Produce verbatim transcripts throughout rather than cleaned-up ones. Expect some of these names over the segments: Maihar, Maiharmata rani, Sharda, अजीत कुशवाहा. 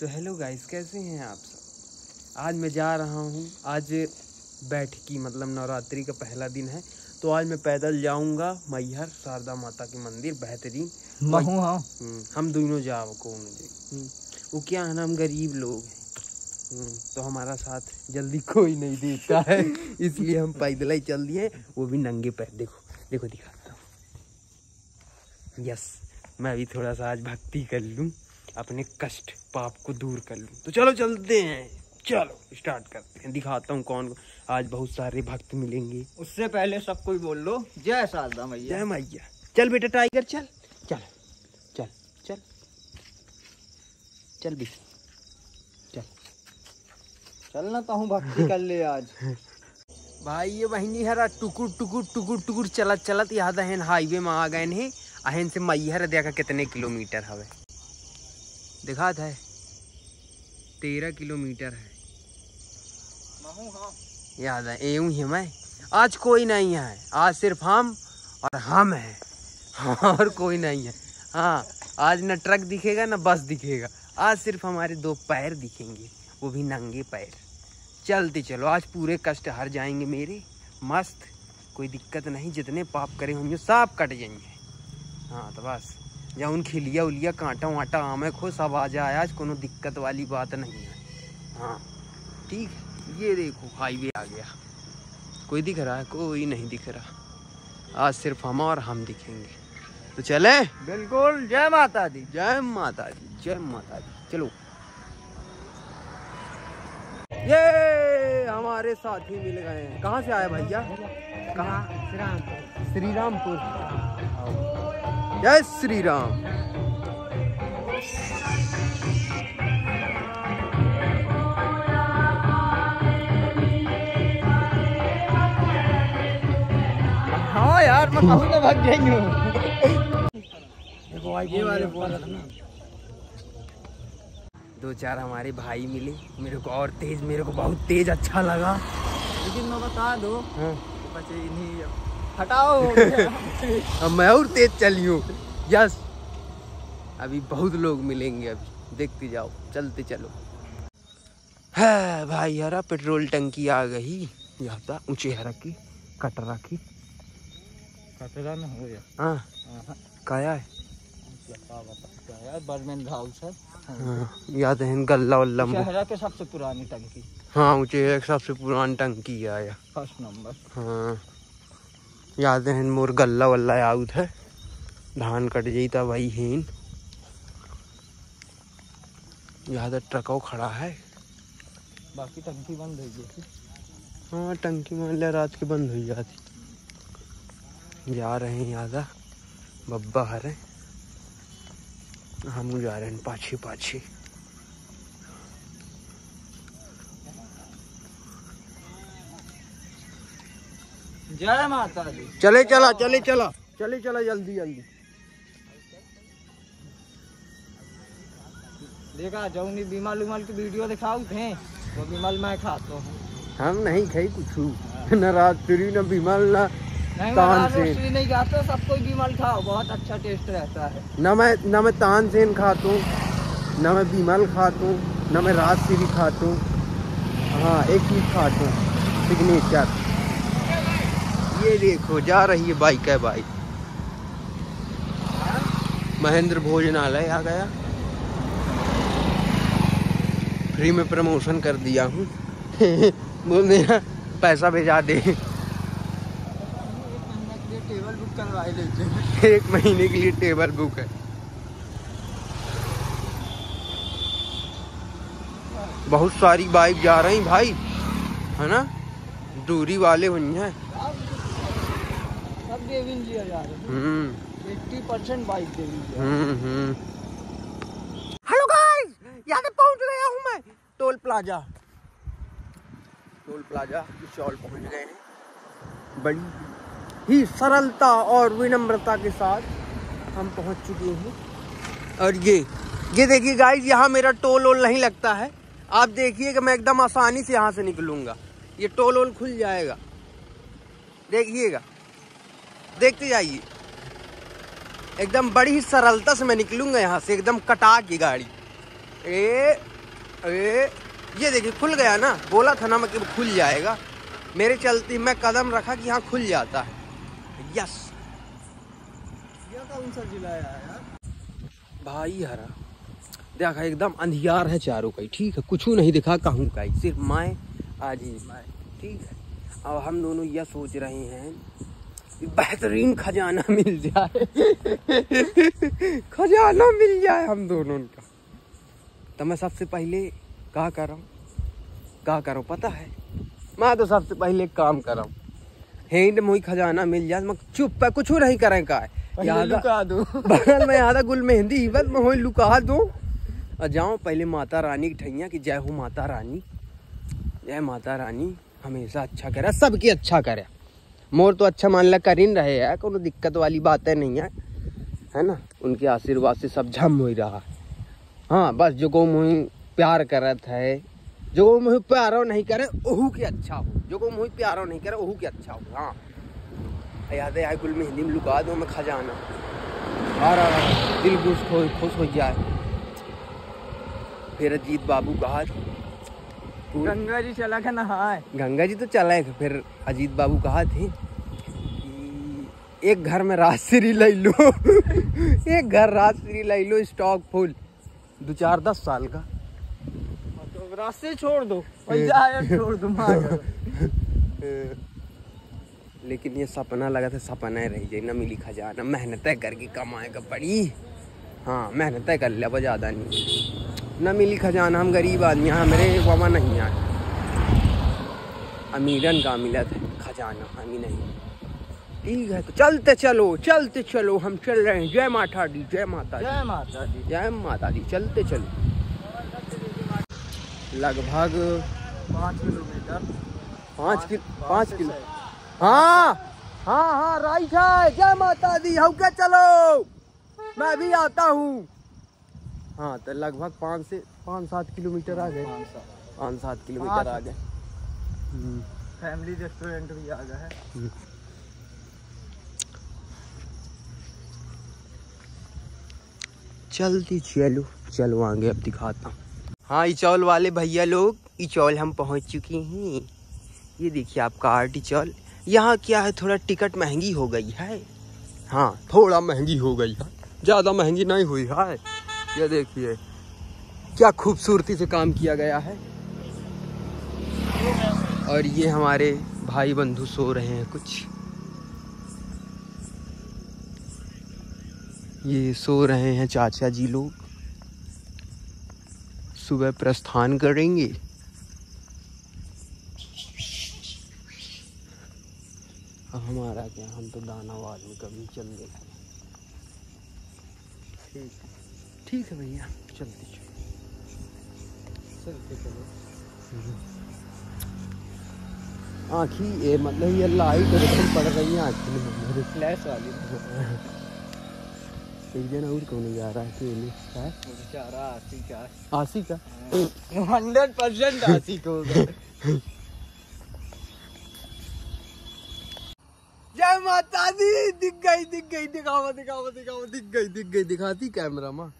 तो hello guys, कैसे हैं आप सब। आज मैं जा रहा हूं, आज बैठकी मतलब नवरात्रि का पहला दिन है, तो आज मैं पैदल जाऊंगा मैहर शारदा माता के मंदिर। बेहतरीन हाँ। हम दोनों जाओ को वो क्या है ना, हम गरीब लोग हैं तो हमारा साथ जल्दी कोई नहीं देता है इसलिए हम पैदल ही चल दिए, वो भी नंगे पैर। देखो देखो दिखाता हूँ। यस, मैं अभी थोड़ा सा आज भक्ति कर लूँ, अपने कष्ट पाप को दूर कर लूँ। तो चलो चलते हैं, चलो स्टार्ट करते हैं। दिखाता हूँ कौन, आज बहुत सारे भक्त मिलेंगे। उससे पहले सब कोई बोल लो जय शारदा मैया। जय मैया। चल बेटा टाइगर, चल चल चल चल चल भी चल चलना तो हूँ, भक्ति कर ले आज भाई। ये बहनी हरा टुकुर टुकुर टुकुर टुकुर चलत चलत याद अहन हाईवे में आ गए हैं। अहन से मैहर देखा कितने किलोमीटर हवे, दिखा था तेरह किलोमीटर है। हाँ। याद है एवं ही मैं, आज कोई नहीं है, आज सिर्फ हम और हम हैं। हाँ, और कोई नहीं है। हाँ, आज ना ट्रक दिखेगा ना बस दिखेगा, आज सिर्फ हमारे दो पैर दिखेंगे, वो भी नंगे पैर। चलते चलो, आज पूरे कष्ट हर जाएंगे मेरे। मस्त, कोई दिक्कत नहीं, जितने पाप करें हम जो साफ कट जाएंगे। हाँ तो बस जाऊन खिलिया उलिया कांटा वाँटा आमे खो सब आ जाए, आज कोनो दिक्कत वाली बात नहीं है। हाँ ठीक है। ये देखो हाईवे आ गया, कोई दिख रहा है, कोई नहीं दिख रहा, आज सिर्फ हम और हम दिखेंगे। तो चले, बिल्कुल। जय माता दी, जय माता दी, जय माता दी। चलो, ये हमारे साथी मिल गए हैं। कहाँ से आए भैया? कहाँ? श्री रामपुर। जय श्री राम। हाँ यार, मैं कहूँ तो भाग जाएंगे। ये वाले बोल रहे ना, दो चार हमारे भाई मिले मेरे को, और तेज मेरे को बहुत तेज अच्छा लगा। लेकिन मैं बता दो बच्चे इन्हीं हटाओ अब मैं और तेज चली हूँ। यस, अभी बहुत लोग मिलेंगे, अभी देखते जाओ, चलते चलो। है भाई हरा पेट्रोल टंकी आ गई, यहाँ था ऊँचे हरा की कटरा की कटरा ना हो गया। हाँ काया है याद है, गल्ला वल्ला शहरा के सबसे पुरानी टंकी। हाँ ऊँचे हरा की सबसे पुरानी टंकी आया, फर्स्ट नंबर। हाँ याद है, मोर गल्ला वल्ला आउत है, धान कट जाता वही हेन। याद है ट्रको खड़ा है, बाकी टंकी बंद हो जाती। हाँ टंकी मान लिया रात के बंद हो जाती। जा रहे हैं यादा बब्बा हरे, हम जा रहे हैं पाछे पाछे। जय माता दी। चले चला चले चला चले चला जल्दी जल्दी। देखा जाऊंगी बीमल उमल की वीडियो दिखाऊ थे, वो बीमल मैं खाता हूँ। हम नहीं खाई कुछ न, रात्री न बीमल न तानसेन नहीं खाता। सब कोई बीमल खाओ, बहुत अच्छा टेस्ट रहता है। न मैं न मैं तानसेन खाता हूँ, न मैं बीमल खाता हूँ, न मैं रात्री खाता हूँ। हाँ एक चीज खाता हूँ, सिग्नेचर। ये देखो जा रही है बाइक है बाइक। महेंद्र भोजनालय आ गया, फ्री में प्रमोशन कर दिया हूँ बोलने पैसा भेजा दे। एक महीने के लिए टेबल बुक है। बहुत सारी बाइक जा रही भाई, है ना, दूरी वाले हुई है। अस्सी परसेंट बाइक दे दी। हेलो गाइस, यहाँ पे पहुँच गया हूँ मैं टोल प्लाजा। टोल प्लाजा चौल पहुँच गए हैं। बड़ी ही सरलता और विनम्रता के साथ हम पहुँच चुके हैं। और ये ये देखिए गाइस, यहाँ मेरा टोल ओल नहीं लगता है। आप देखिए कि मैं एकदम आसानी से यहाँ से निकलूँगा, ये टोल ओल खुल जाएगा। देखिएगा, देखते जाइए, एकदम बड़ी ही सरलता से मैं निकलूंगा यहाँ से, एकदम कटा के गाड़ी। ए, ए, ये देखिए खुल गया ना, बोला था ना मैं कि खुल जाएगा। मेरे चलती मैं कदम रखा कि यहाँ खुल जाता है। यस, यह कौन सा जिला है यार भाई हरा। देखा एकदम अंधियार है चारों का, ठीक है, कुछ नहीं दिखा कहूँ का, सिर्फ माए आजीज माए, ठीक है। अब हम दोनों यह सोच रहे हैं बेहतरीन खजाना मिल जाए खजाना मिल जाए हम दोनों का। तो मैं सबसे पहले क्या कर रहा हूँ क्या कर रहा हूँ पता है? मैं तो सबसे पहले काम कर रहा हूँ, हेंड मुई खजाना मिल जाए मैं चुप है, कुछ नहीं करें का है, लुका दूँ बगल में आधा गुल मेहंदी हिबत में हो लुका दूँ। और जाऊँ पहले माता रानी की ठैया कि जय हो माता रानी, जय माता रानी हमेशा अच्छा करे, सबके अच्छा करे। मोर तो अच्छा मान ला कर ही रहे है, कोनो दिक्कत वाली बात है नहीं है, है ना। उनके आशीर्वाद से सब झम हो रहा। हाँ बस जो को मुँह प्यार करत है, जो को मुँह प्यारो नहीं करे ओहू के अच्छा हो, जो को मुँह प्यारो नहीं करे ओहू के अच्छा हो। हाँ याद है कुल में हिंदी में लुका दो मैं खजाना, और दिल खुश हो खुश हो जाए। फिर अजीत बाबू कहा गंगा जी चला का नहाए, गंगा जी तो चला है। फिर अजीत बाबू कहा थे एक घर में राजश्री ले लो एक घर राजश्री ले लो स्टॉक फुल, दो चार दस साल का, तो रास्ते छोड़ दो छोड़ दो लेकिन ये सपना लगा था, सपना ही रह जाए ना, मिली खजाना। मेहनत करके कमाएगा पड़ी, हाँ मेहनत कर लिया वो ज्यादा नहीं, ना मिली खजाना। हम गरीब आदमी, हाँ मेरे वामा नहीं आए, अमीरन का मिला था खजाना, हमी नहीं। ठीक है तो चलते चलो चलते चलो, हम चल रहे हैं। जय माता दी, जय माता दी, जय माता दी, जय माता दी, चलते चलो। लगभग पाँच किलोमीटर पाँच किलो पाँच किलो हाँ हाँ हाँ राइट है। जय माता दी, होके चलो मैं भी आता हूँ। हाँ तो लगभग पाँच से पाँच सात किलोमीटर आ गए, पाँच सात किलोमीटर आ गए। फैमिली रेस्टोरेंट भी आ गया है। चलती चलो चलो आगे, अब दिखाता हूँ। हाँ इचौल वाले भैया लोग, इचौल हम पहुँच चुके हैं। ये देखिए आपका आर्ट इचौल। यहाँ क्या है, थोड़ा टिकट महंगी हो गई है, हाँ थोड़ा महंगी हो गई है, ज़्यादा महंगी नहीं हुई है। ये देखिए क्या खूबसूरती से काम किया गया है। और ये हमारे भाई बंधु सो रहे हैं, कुछ ये सो रहे हैं चाचा जी लोग, सुबह प्रस्थान करेंगे। अब हमारा क्या, हम तो दानावाद में कभी चल गए। ठीक है ठीक है भैया, चलते चलते चलो। आँखी ये मतलब ये लाइट एकदम पड़ रही है आँखी में, रिफ्लेक्स वाली। एक जन और कौन जा रहा है कि बेचारा आशी का, आशी का हंड्रेड परसेंट आशी को। जय माता दी, दिख गई दिख गई, दिखाओ दिखाओ दिखाओ, दिख गई दिख गई, दिखाती कैमरा माँ।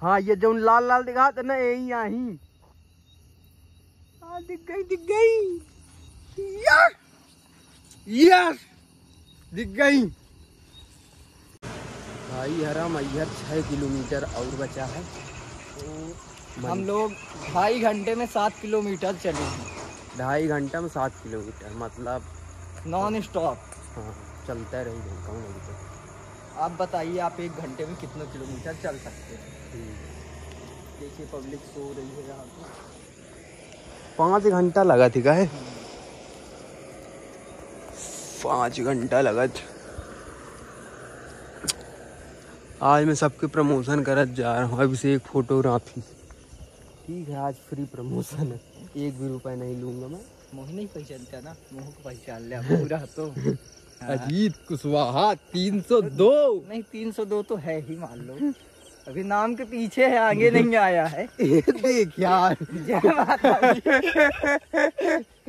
हाँ ये जो लाल लाल दिखा था ना, यही यही दिख गई दिख गई, यस यस दिख गई भाई हरा। मैहर छः किलोमीटर और बचा है। हम लोग ढाई घंटे में सात किलोमीटर चले हैं। ढाई घंटे में सात किलोमीटर मतलब नॉन स्टॉप, हाँ चलता रही कौन नहीं तो। आप बताइए आप एक घंटे में कितना किलोमीटर चल सकते हैं? देखिए पब्लिक सो रही है यहाँ पर। पाँच घंटा लगा थी, है पाँच घंटा लगा था। आज मैं सबके प्रमोशन करत जा रहा हूँ, अभी से एक फोटोग्राफी, ठीक है आज फ्री प्रमोशन है, एक भी रुपया नहीं लूँगा मैं। मुँह नहीं पहचानता ना, मुँह को पहचान लिया पूरा तो अजीत कुशवाहा तीन सौ दो, नहीं तीन सौ दो तो है ही मान लो, अभी नाम के पीछे है, आगे नहीं आया है। देख यार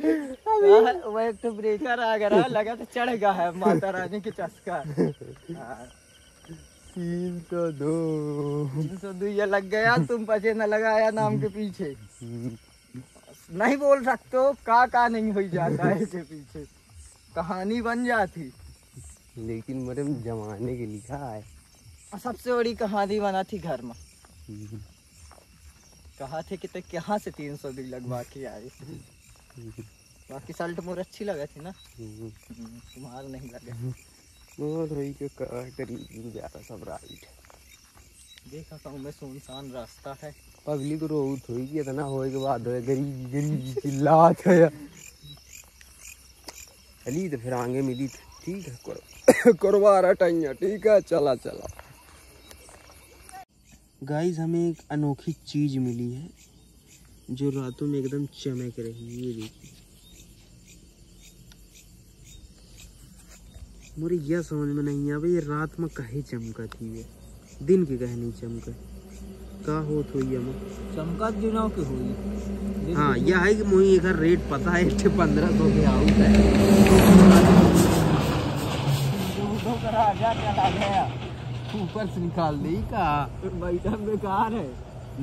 वह एक तो ब्रेकर आ गया, लगा तो चढ़ गया है माता रानी की चस्का। तीन सौ दो तीन सौ दो ये लग गया। तुम पचे न लगाया नाम के पीछे, नहीं बोल सकते हो का का नहीं हो जाता है इसके पीछे, कहानी बन जाती। लेकिन मरम जमाने के लिखा है, सबसे बड़ी कहानी बना थी घर में। कहा थे कि तो कहाँ से तीन सौ बिल लगवा के आए। बाकी शर्ट मोर अच्छी लगा थी ना, तुम्हारा नहीं लगा। और वही के करीब जा रहा सब राइट। देखा कहूँ मैं सुनसान रास्ता है, पब्लिक रोड हुई कि इतना होए के बाद होए गरीब गरीब चिल्लात है। अली तो फिर आगे मिली ठीक है करो करवा रहा टाइया ठीक है चला चला। गाइस हमें एक अनोखी चीज़ मिली है जो रातों में एकदम चमक रही है। ये देखिए मुझे यह समझ में नहीं आ भाई ये रात में कहे चमका थी, ये दिन के कहे नहीं चमका का हो तो ये में चमका जुनाव के हुई। हाँ यह है कि मुझे एक रेट पता है एक पंद्रह सौ के आउट है ऊपर से निकाल दे का भाई साहब बेकार है।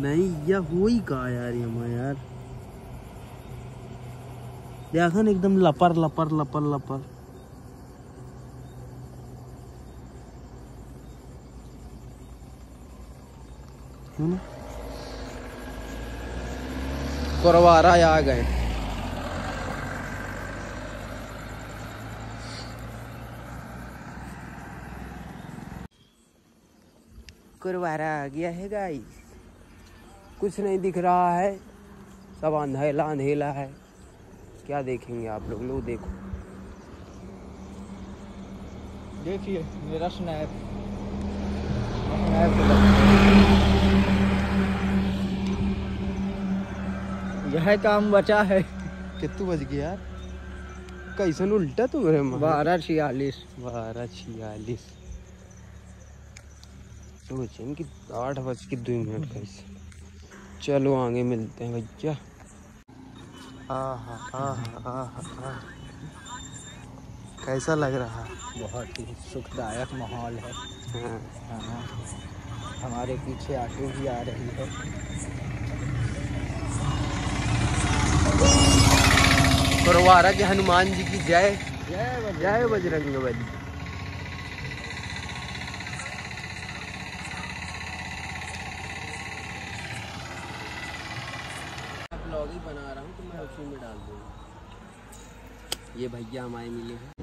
नहीं यह हो ही कहा यार ये में यार देखा ना एकदम लपर लपर लपर लपर। करवारा आ गए करवारा आ गया है गाइस। कुछ नहीं दिख रहा है, सब अंधेला अंधेला है, क्या देखेंगे आप लोग। लोग देखो देखिए मेरा स्नैप स्नैप यह काम बचा है। कितू बज गया कैसे उल्टा तुम्हारे बारह छियालीस बारह छियालीस सोचें कि आठ बज के दो मिनट कैसे। चलो आगे मिलते हैं भैया। आहा आहा आहा कैसा लग रहा, बहुत ही सुखदायक माहौल है। हाँ। हाँ। हमारे पीछे ऑटो भी आ रही है। करवारा के हनुमान जी की जय जय बजरंगबली। ब्लॉग ही बना रहा हूँ तो मैं उसी में डाल दूँगा। ये भैया हमारे मिले हैं।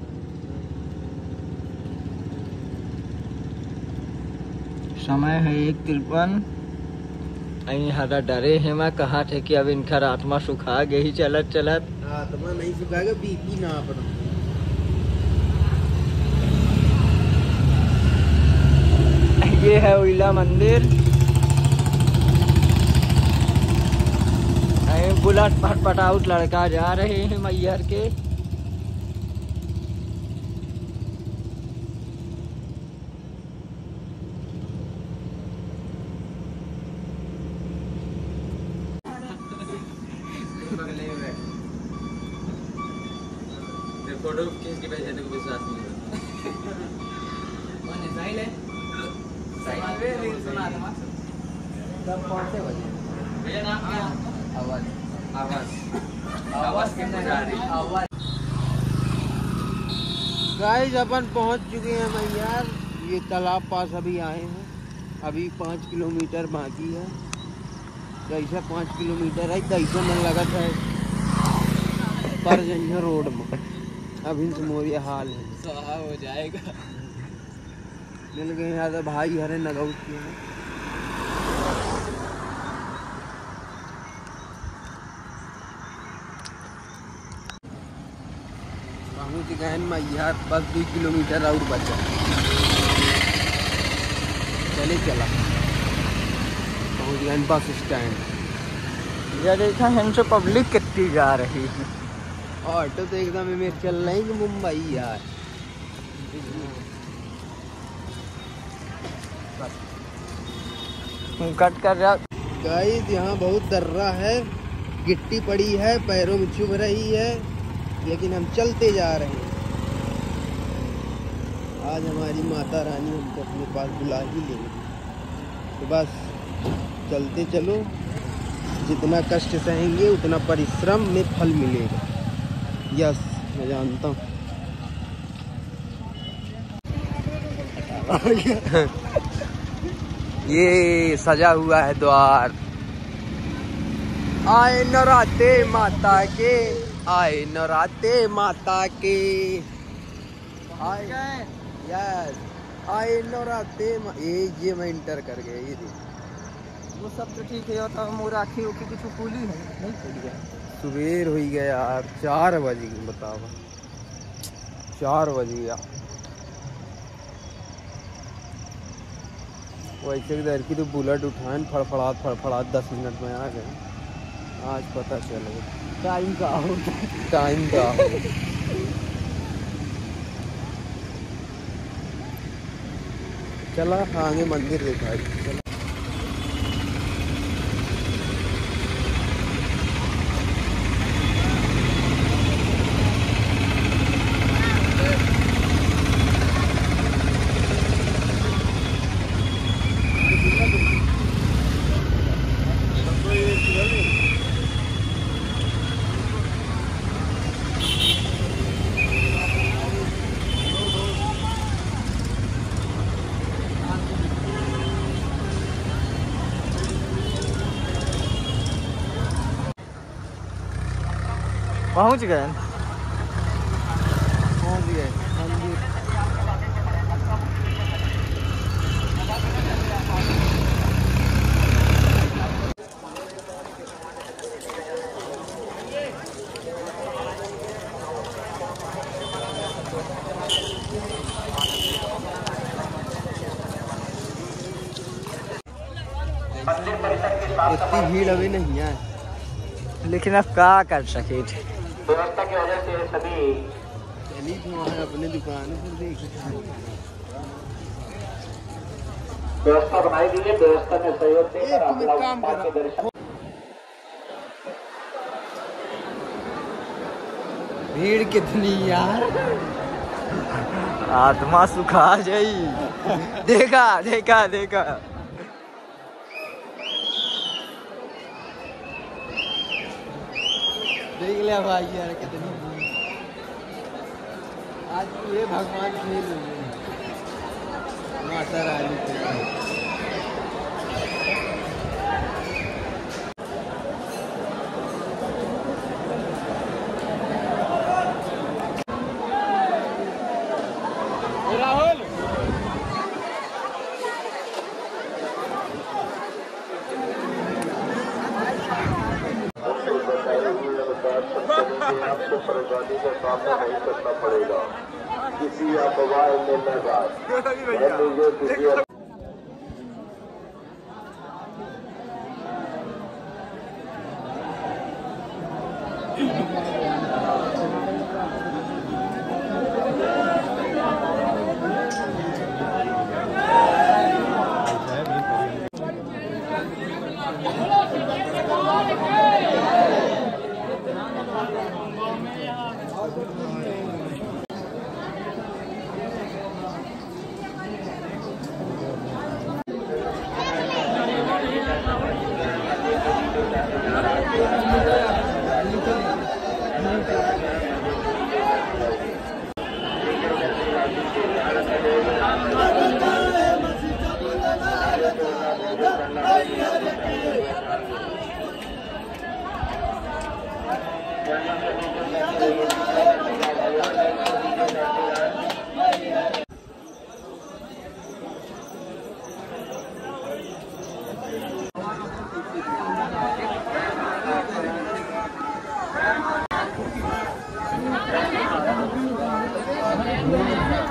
समय है एक तिरपन। हरा डरे है मैं कहा थे कि अब इनका आत्मा सुखा गई चलत चलत। आत्मा नहीं सुखा गया बीपी ना अपना। ये है उइला मंदिर। बुलेट फटफटाउट लड़का जा रहे हैं मैहर के। गाइस अपन पहुंच चुके हैं मैहर। ये तालाब पास अभी आए हैं, अभी पाँच किलोमीटर बाकी है। जैसा पाँच किलोमीटर है तैसा मन लगत है पर जंझर रोड में अभी मोरिया हाल है सहा हो जाएगा। मिल गए यहाँ तो भाई हरे नगौट के हैं। मैहर बस दो किलोमीटर और बचा, चले चला पहुँच बस स्टैंड। यार देखा है हमसे पब्लिक कितनी जा रही है। ऑटो तो एकदम में चल रही है मुंबई यार। कट कर रहा गाइस। यहाँ बहुत दर्रा है, गिट्टी पड़ी है, पैरों में चुभ रही है, लेकिन हम चलते जा रहे हैं। आज हमारी माता रानी हमको अपने पास बुला ही लेंगी। तो बस चलते चलो, जितना कष्ट सहेंगे उतना परिश्रम में फल मिलेगा। यस, मैं जानता हूँ। ये सजा हुआ है द्वार। आए नराते माता के, आए नराते माता के, आए यस आए नराते। ये ये मैं इंटर कर गया। ये देखो वो सब तो ठीक है, तो हम राखी उठी कुछ खुली है नहीं खुली है। सुबेर हो गया यार, चार बजे की बताओ, चार बजे यार। वैसे इधर की तो बुलेट उठाएं फड़फड़ात फड़फड़ात दस मिनट में आ गए। आज पता चल गया टाइम का हो टाइम का हो। चला आगे मंदिर दिखाई। चला पहुँच गए पहुँच गए इतनी भीड़ अभी नहीं है, लेकिन अब क्या कर सके व्यवस्था की वजह से सभी अपने दुकान पर व्यवस्था बनाई गई है। व्यवस्था में सहयोग से भीड़ कितनी यार, आत्मा सुखा जाई। देखा देखा देखा देख लिया भाई यार कितनी आज ये भगवान खेल माता रानी के। राहुल आपको परेशानी का सामना नहीं करना पड़ेगा, किसी अफवाह में न जाएं।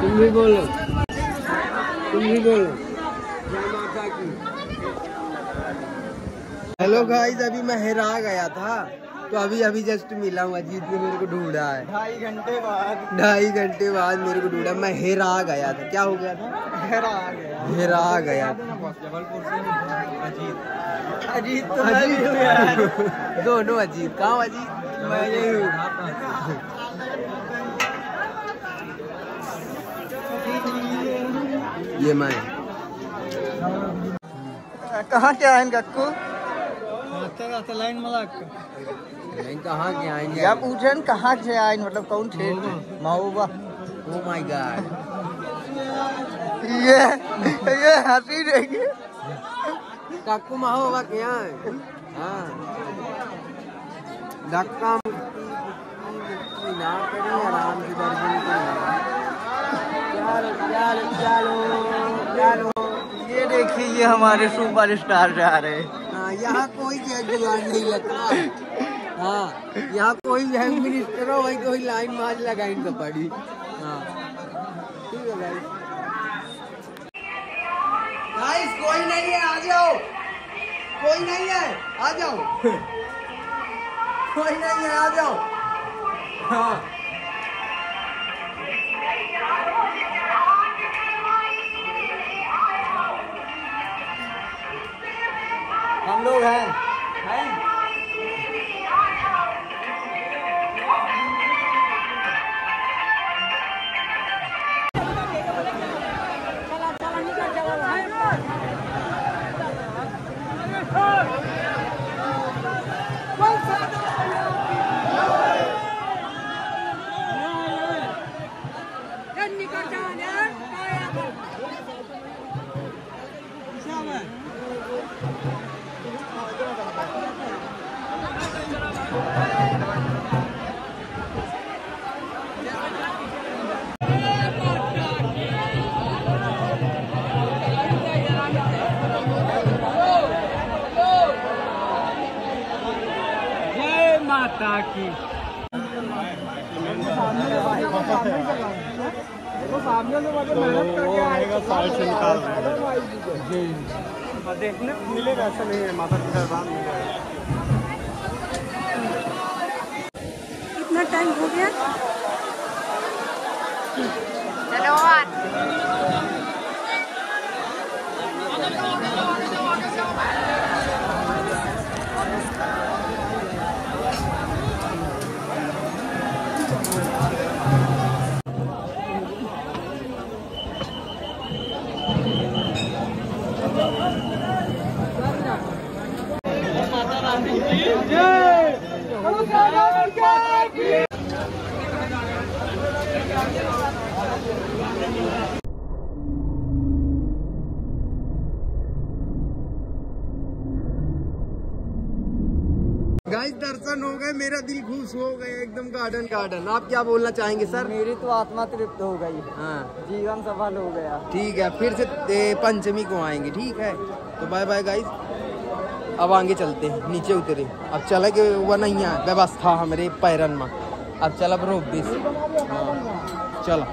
तुम भी बोलो, तुम भी बोलो जय माता की। हेलो गाइस, अभी मैं हेरा गया था तो अभी अभी जस्ट मिला हूँ। अजीत ने मेरे को ढूंढा है ढाई घंटे बाद ढाई घंटे बाद मेरे को ढूंढा। मैं हेरा गया था। क्या हो गया था? हेरा गया हेरा गया अजीत अजीत तो अजीत दोनों अजीत कहाँ अजीत मैं यही हूँ। ये मैं कहाँ क्या है कक्कू लाइन लाइन कहाँ के आइन या पूछन कहाँ से आइन मतलब कौन थे महोबा ओ माय गॉड ये ये हंसी रहेगी काकू महोबा के आए हाँ धक्का ना करें आराम से दर्शन करें। ये देखिए ये हमारे सुपर स्टार जा रहे हैं यहाँ कोई जयगुलान नहीं लगता हाँ यहाँ कोई होम मिनिस्टर हो वही कोई लाइन मार लगाई तो पड़ी हाँ ठीक है भाई गाइस कोई नहीं है आ जाओ कोई नहीं है आ जाओ कोई नहीं है आ जाओ हाँ हम लोग हैं हैं ताकि वो सामने से वाले मेहनत करके आएगा साल से निकाल जी देखने मिलेगा ऐसा नहीं है माता के दरबार में कितना टाइम हो गया चलो गाइस दर्शन हो गए मेरा दिल खुश हो गया एकदम गार्डन गार्डन। आप क्या बोलना चाहेंगे सर? मेरी तो आत्मा तृप्त हो गई हाँ जीवन सफल हो गया। ठीक है फिर से पंचमी को आएंगे ठीक है तो बाय बाय गाइस। अब आगे चलते हैं नीचे उतरे अब चला के वह नहीं है व्यवस्था हमारे पैरन में अब चल अब रोक दिस हाँ चलो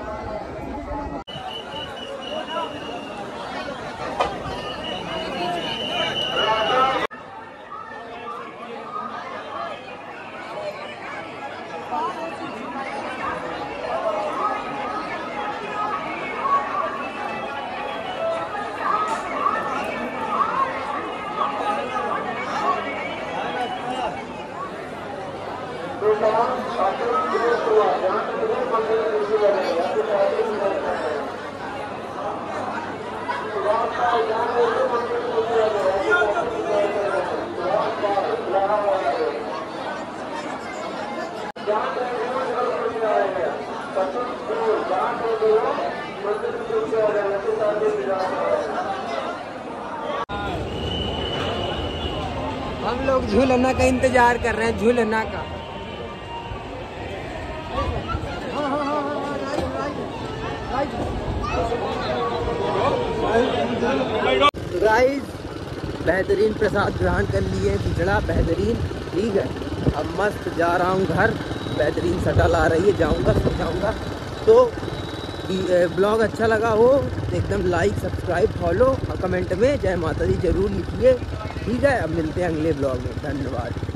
हम लोग झूलना का इंतजार कर रहे हैं झूलना का राइस बेहतरीन प्रसाद ग्रहण कर लिए खिचड़ा बेहतरीन ठीक है अब मस्त जा रहा हूँ घर बेहतरीन सटल आ रही है जाऊँगा सो जाऊँगा तो ब्लॉग अच्छा लगा हो एकदम लाइक सब्सक्राइब फॉलो और कमेंट में जय माता दी जरूर लिखिए ठीक है अब मिलते हैं अगले ब्लॉग में धन्यवाद।